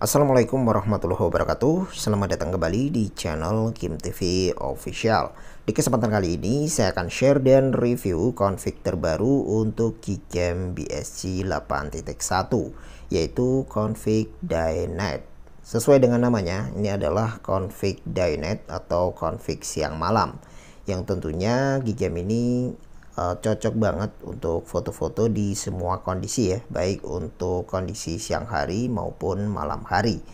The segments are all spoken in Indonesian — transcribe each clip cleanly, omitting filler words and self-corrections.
Assalamualaikum warahmatullahi wabarakatuh. Selamat datang kembali di channel Kim TV Official. Di kesempatan kali ini saya akan share dan review config terbaru untuk Gcam BSG 8.1, yaitu config Dynight. Sesuai dengan namanya, ini adalah config Dynight atau config siang malam, yang tentunya Gcam ini cocok banget untuk foto-foto di semua kondisi ya, baik untuk kondisi siang hari maupun malam hari.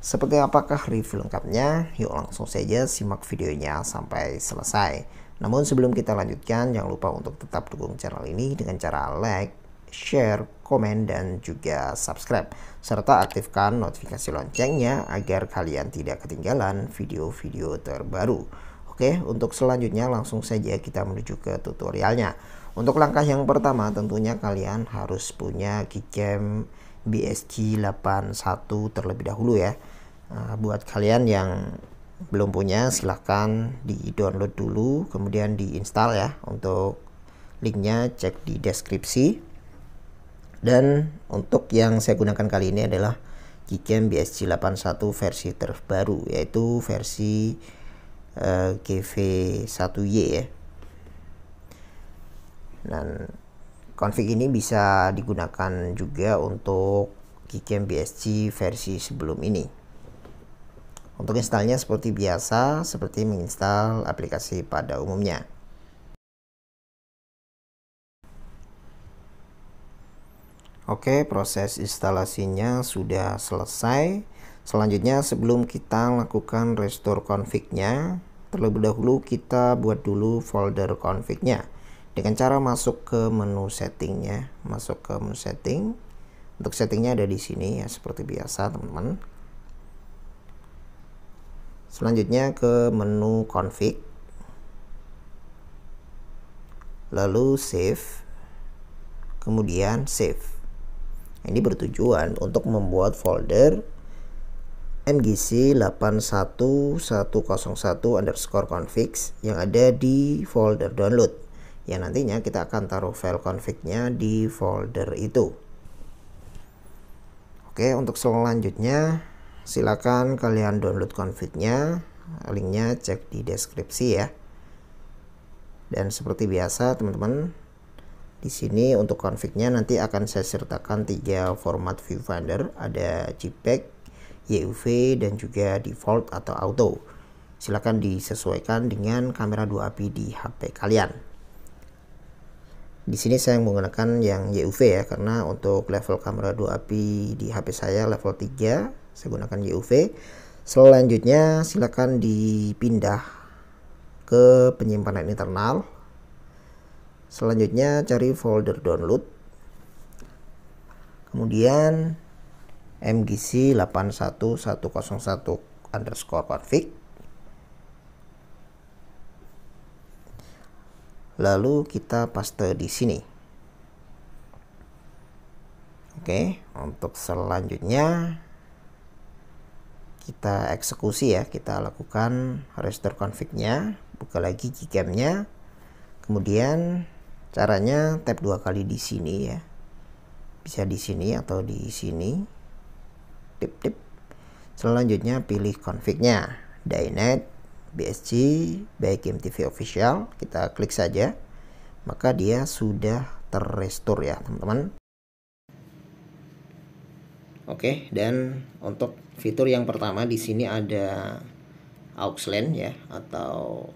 Seperti apakah review lengkapnya? Yuk langsung saja simak videonya sampai selesai. Namun sebelum kita lanjutkan, jangan lupa untuk tetap dukung channel ini dengan cara like, share, komen, dan juga subscribe, serta aktifkan notifikasi loncengnya agar kalian tidak ketinggalan video-video terbaru. Oke, untuk selanjutnya langsung saja kita menuju ke tutorialnya. Untuk langkah yang pertama, tentunya kalian harus punya Gcam BSG 81 terlebih dahulu ya. Buat kalian yang belum punya, silahkan di download dulu kemudian diinstal ya. Untuk linknya cek di deskripsi. Dan untuk yang saya gunakan kali ini adalah Gcam BSG 81 versi terbaru, yaitu versi GV1Y ya. Dan config ini bisa digunakan juga untuk Gcam BSG versi sebelum ini. Untuk installnya seperti biasa, seperti menginstal aplikasi pada umumnya. Oke, proses instalasinya sudah selesai. Selanjutnya, sebelum kita lakukan restore config-nya, terlebih dahulu kita buat dulu folder config-nya dengan cara masuk ke menu setting ya. Masuk ke menu setting. Untuk settingnya ada di sini ya, seperti biasa teman-teman. Selanjutnya ke menu config, lalu save, kemudian save. Ini bertujuan untuk membuat folder MGC81101_config yang ada di folder download, yang nantinya kita akan taruh file config-nya di folder itu. Oke, untuk selanjutnya silakan kalian download config-nya, linknya cek di deskripsi ya. Dan seperti biasa teman-teman, di sini untuk config-nya nanti akan saya sertakan 3 format viewfinder, ada Jpeg, YUV, dan juga default atau auto. Silakan disesuaikan dengan kamera 2 api di HP kalian. Di sini saya menggunakan yang YUV ya, karena untuk level kamera 2 api di HP saya level 3, saya gunakan YUV. Selanjutnya silakan dipindah ke penyimpanan internal. Selanjutnya cari folder download. Kemudian MGC81101_config, lalu kita paste di sini. Oke, untuk selanjutnya kita eksekusi ya, kita lakukan restore config-nya. Buka lagi Gcam-nya, kemudian caranya tap 2 kali di sini ya, bisa di sini atau di sini. Tip-tip. Selanjutnya pilih config-nya, Dynight BSG by Kim TV Official. Kita klik saja, maka dia sudah terrestore ya teman-teman. Oke, dan untuk fitur yang pertama di sini ada aux lens ya, atau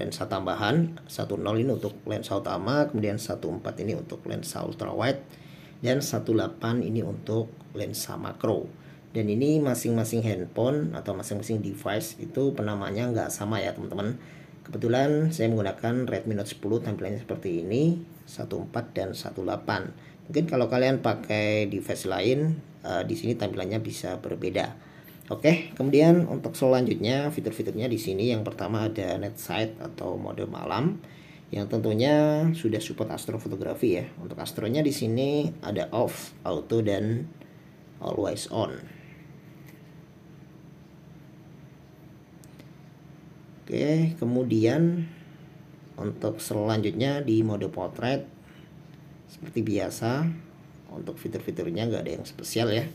lensa tambahan. 10 ini untuk lensa utama, kemudian 14 ini untuk lensa ultra wide, dan 18 ini untuk lensa makro. Dan ini masing-masing handphone atau masing-masing device itu penamanya nggak sama ya teman-teman. Kebetulan saya menggunakan Redmi Note 10 tampilannya seperti ini, 14 dan 18. Mungkin kalau kalian pakai device lain, di sini tampilannya bisa berbeda. Oke, kemudian untuk selanjutnya fitur-fiturnya di sini yang pertama ada night sight atau mode malam, yang tentunya sudah support astrofotografi ya. Untuk astronya di sini ada off, auto, dan always on. Oke, kemudian untuk selanjutnya di mode portrait seperti biasa, untuk fitur-fiturnya nggak ada yang spesial ya.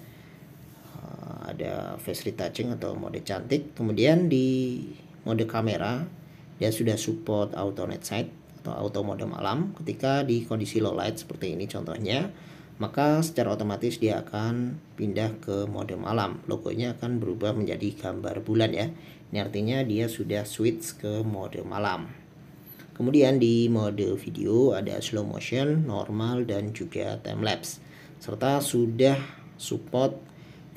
ada face retouching atau mode cantik. Kemudian di mode kamera dia sudah support auto night sight atau auto mode malam. Ketika di kondisi low light seperti ini contohnya, maka secara otomatis dia akan pindah ke mode malam. Logonya akan berubah menjadi gambar bulan ya. Ini artinya dia sudah switch ke mode malam. Kemudian di mode video ada slow motion, normal, dan juga timelapse. Serta sudah support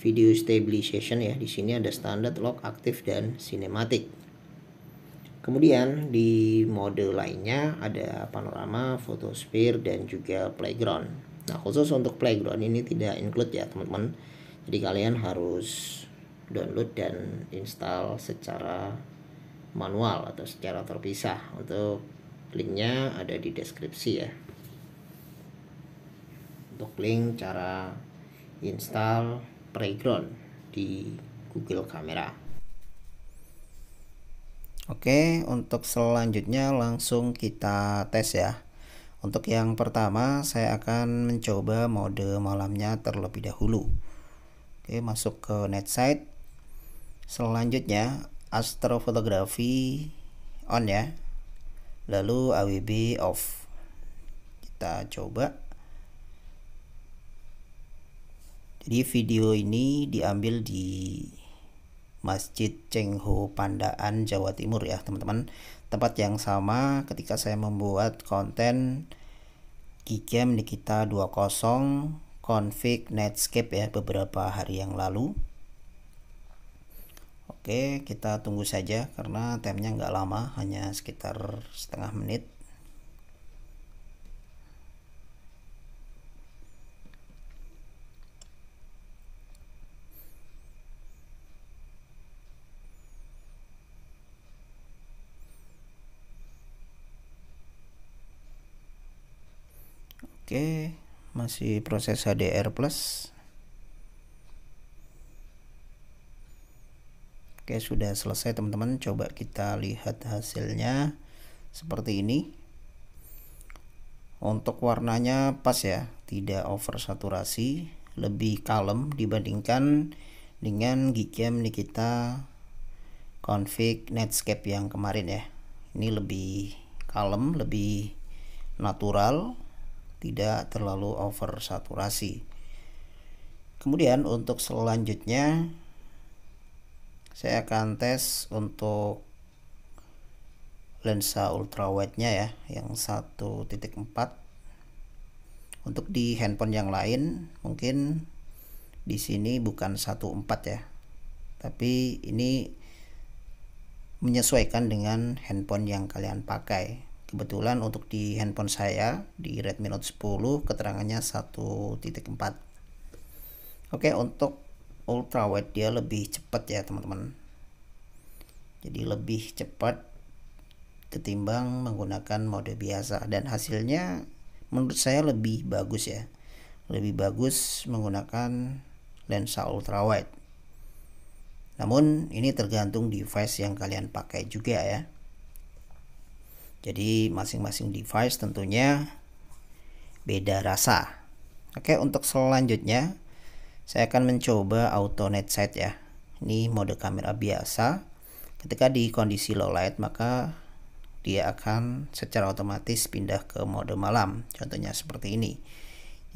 video stabilization ya. Di sini ada standar, lock, aktif, dan sinematik. Kemudian di mode lainnya ada panorama, photosphere, dan juga playground. Nah, khusus untuk playground ini tidak include ya teman-teman, jadi kalian harus download dan install secara manual atau secara terpisah. Untuk linknya ada di deskripsi ya, untuk link cara install playground di Google Kamera. Oke, untuk selanjutnya langsung kita tes ya. Untuk yang pertama saya akan mencoba mode malamnya terlebih dahulu. Oke, masuk ke night sight. Selanjutnya astrofotografi on ya. Lalu AWB off. Kita coba. Jadi video ini diambil di Masjid Cheng Ho Pandaan, Jawa Timur ya teman-teman. Tempat yang sama ketika saya membuat konten Gcam Nikita 20 config netscape ya beberapa hari yang lalu. Oke, kita tunggu saja karena timenya nggak lama, hanya sekitar setengah menit. Oke, masih proses HDR plus. Oke, sudah selesai teman-teman. Coba kita lihat hasilnya seperti ini. Untuk warnanya pas ya, tidak oversaturasi, lebih kalem dibandingkan dengan Gcam Nikita config netscape yang kemarin ya. Ini lebih kalem, lebih natural, tidak terlalu oversaturasi. Kemudian untuk selanjutnya saya akan tes untuk lensa ultrawide nya ya, yang 1.4. Untuk di handphone yang lain mungkin di sini bukan 1.4 ya, tapi ini menyesuaikan dengan handphone yang kalian pakai. Kebetulan untuk di handphone saya di Redmi Note 10 keterangannya 1.4. Oke, untuk ultrawide dia lebih cepat ya teman-teman. Jadi lebih cepat ketimbang menggunakan mode biasa, dan hasilnya menurut saya lebih bagus ya. Lebih bagus menggunakan lensa ultrawide. Namun ini tergantung device yang kalian pakai juga ya. Jadi masing-masing device tentunya beda rasa. Oke, untuk selanjutnya saya akan mencoba auto night sight ya. Ini mode kamera biasa. Ketika di kondisi low light maka dia akan secara otomatis pindah ke mode malam. Contohnya seperti ini.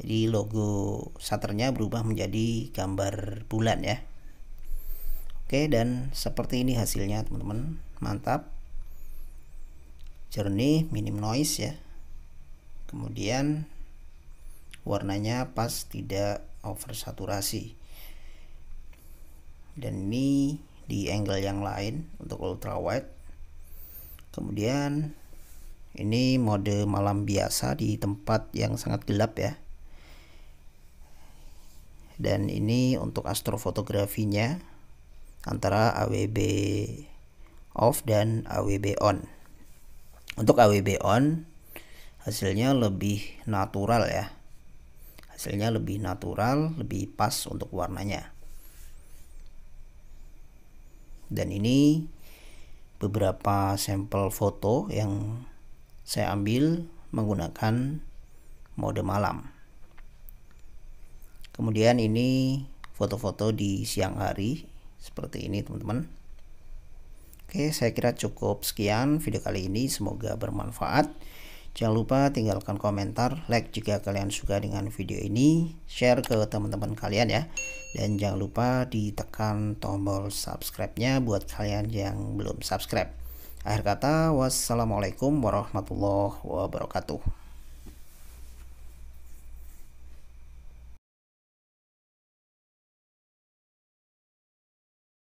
Jadi logo shutternya berubah menjadi gambar bulan ya. Oke, dan seperti ini hasilnya teman-teman. Mantap. Jernih, minim noise ya. Kemudian warnanya pas, tidak oversaturasi. Dan ini di angle yang lain untuk ultrawide. Kemudian ini mode malam biasa di tempat yang sangat gelap ya. Dan ini untuk astrofotografinya antara AWB off dan AWB on. Untuk AWB on hasilnya lebih natural ya. Hasilnya lebih natural, lebih pas untuk warnanya. Dan ini beberapa sampel foto yang saya ambil menggunakan mode malam. Kemudian ini foto-foto di siang hari seperti ini, teman-teman. Oke, saya kira cukup sekian video kali ini, semoga bermanfaat. Jangan lupa tinggalkan komentar, like jika kalian suka dengan video ini, share ke teman-teman kalian ya. Dan jangan lupa ditekan tombol subscribe-nya buat kalian yang belum subscribe. Akhir kata, wassalamualaikum warahmatullahi wabarakatuh.